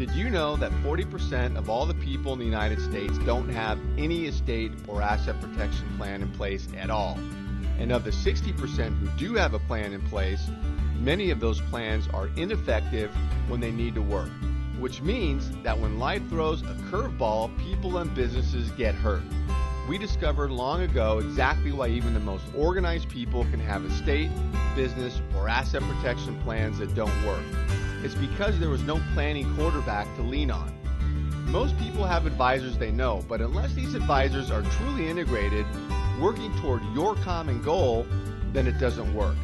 Did you know that 40% of all the people in the United States don't have any estate or asset protection plan in place at all? And of the 60% who do have a plan in place, many of those plans are ineffective when they need to work, which means that when life throws a curveball, people and businesses get hurt. We discovered long ago exactly why even the most organized people can have estate, business, or asset protection plans that don't work. It's because there was no planning quarterback to lean on. Most people have advisors they know, but unless these advisors are truly integrated, working toward your common goal, then it doesn't work.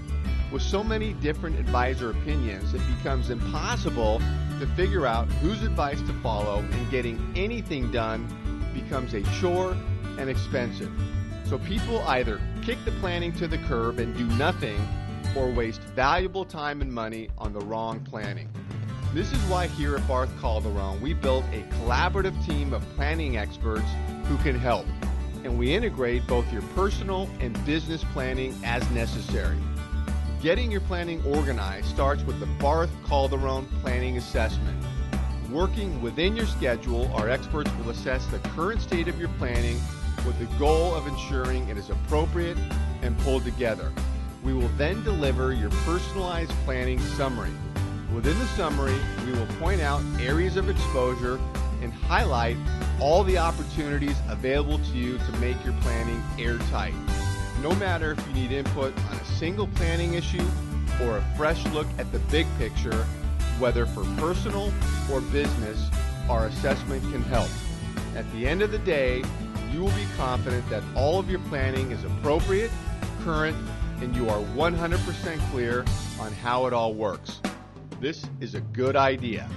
With so many different advisor opinions, it becomes impossible to figure out whose advice to follow, and getting anything done becomes a chore and expensive. So people either kick the planning to the curb and do nothing, or waste valuable time and money on the wrong planning. This is why here at Barth Calderon, we built a collaborative team of planning experts who can help, and we integrate both your personal and business planning as necessary. Getting your planning organized starts with the Barth Calderon Planning Assessment. Working within your schedule, our experts will assess the current state of your planning with the goal of ensuring it is appropriate and pulled together. We will then deliver your personalized planning summary. Within the summary, we will point out areas of exposure and highlight all the opportunities available to you to make your planning airtight. No matter if you need input on a single planning issue or a fresh look at the big picture, whether for personal or business, our assessment can help. At the end of the day, you will be confident that all of your planning is appropriate, current, and you are 100% clear on how it all works. This is a good idea.